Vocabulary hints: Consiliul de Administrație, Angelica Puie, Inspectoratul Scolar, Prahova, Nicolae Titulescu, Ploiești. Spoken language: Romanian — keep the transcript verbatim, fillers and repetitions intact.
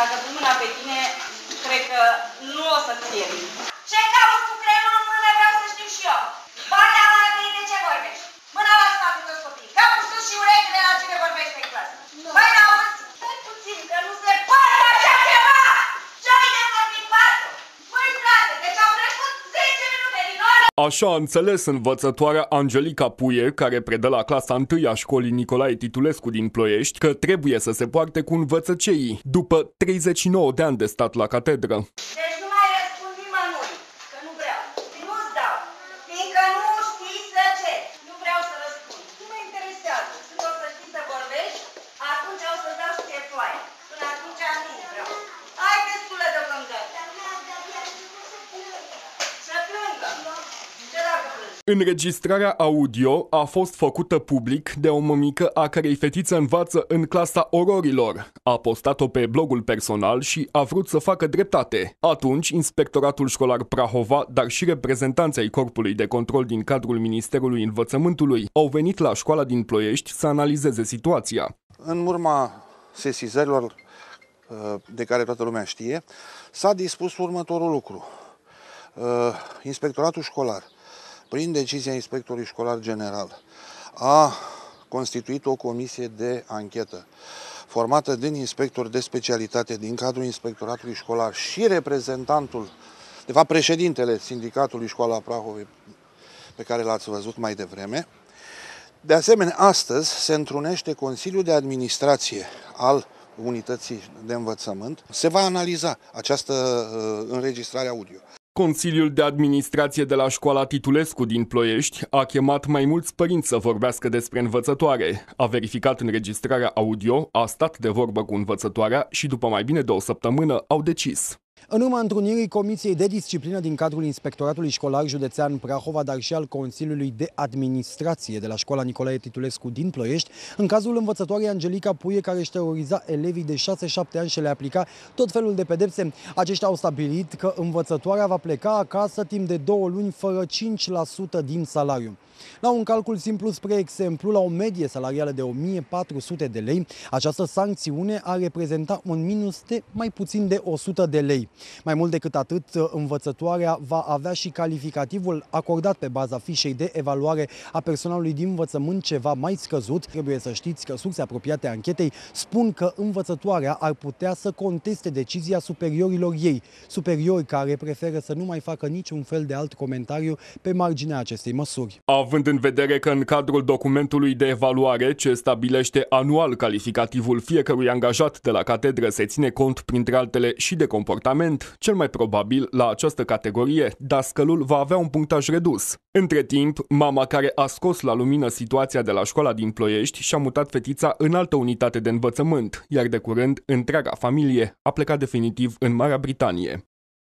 dacă pun mâna pe tine, cred că nu o să fie. Ce cauți cu creionul în mână, vreau să știu și eu. Batea la ei de ce vorbești? Mâna la spate, toți copii. Capul sus și urechile de la cine vorbești pe clasă. Mai n-auzi? Stai puțin, că nu se poate așa ceva! Ce-ai de vorbit, patru? Măi, frate, deci au trecut zece minute din oră! Așa a înțeles învățătoarea Angelica Puie, care predă la clasa întâi-a școlii Nicolae Titulescu din Ploiești, că trebuie să se poarte cu învățăceii, după treizeci și nouă de ani de stat la catedră. Înregistrarea audio a fost făcută public de o mămică a cărei fetiță învață în clasa ororilor. A postat-o pe blogul personal și a vrut să facă dreptate. Atunci, Inspectoratul Școlar Prahova, dar și reprezentanții ai Corpului de Control din cadrul Ministerului Învățământului au venit la școala din Ploiești să analizeze situația. În urma sesizărilor de care toată lumea știe, s-a dispus următorul lucru. Inspectoratul Școlar, prin decizia Inspectorului Școlar General, a constituit o comisie de anchetă formată din inspectori de specialitate din cadrul Inspectoratului Școlar și reprezentantul, de fapt președintele Sindicatului Școala Prahovei, pe care l-ați văzut mai devreme. De asemenea, astăzi se întrunește Consiliul de Administrație al Unității de Învățământ. Se va analiza această uh, înregistrare audio. Consiliul de Administrație de la școala Titulescu din Ploiești a chemat mai mulți părinți să vorbească despre învățătoare. A verificat înregistrarea audio, a stat de vorbă cu învățătoarea și după mai bine de o săptămână au decis. În urma întrunirii Comisiei de Disciplină din cadrul Inspectoratului Școlar Județean Prahova, dar și al Consiliului de Administrație de la școala Nicolae Titulescu din Ploiești, în cazul învățătoarei Angelica Puie, care își teroriza elevii de șase-șapte ani și le aplica tot felul de pedepse, aceștia au stabilit că învățătoarea va pleca acasă timp de două luni fără cinci la sută din salariu. La un calcul simplu, spre exemplu, la o medie salarială de o mie patru sute de lei, această sancțiune ar reprezenta un minus de mai puțin de o sută de lei. Mai mult decât atât, învățătoarea va avea și calificativul acordat pe baza fișei de evaluare a personalului din învățământ ceva mai scăzut. Trebuie să știți că surse apropiate a anchetei spun că învățătoarea ar putea să conteste decizia superiorilor ei, superiori care preferă să nu mai facă niciun fel de alt comentariu pe marginea acestei măsuri. Având în vedere că în cadrul documentului de evaluare, ce stabilește anual calificativul fiecărui angajat de la catedră, se ține cont, printre altele, și de comportament, cel mai probabil, la această categorie, dascălul va avea un punctaj redus. Între timp, mama care a scos la lumină situația de la școala din Ploiești și-a mutat fetița în altă unitate de învățământ, iar de curând, întreaga familie a plecat definitiv în Marea Britanie.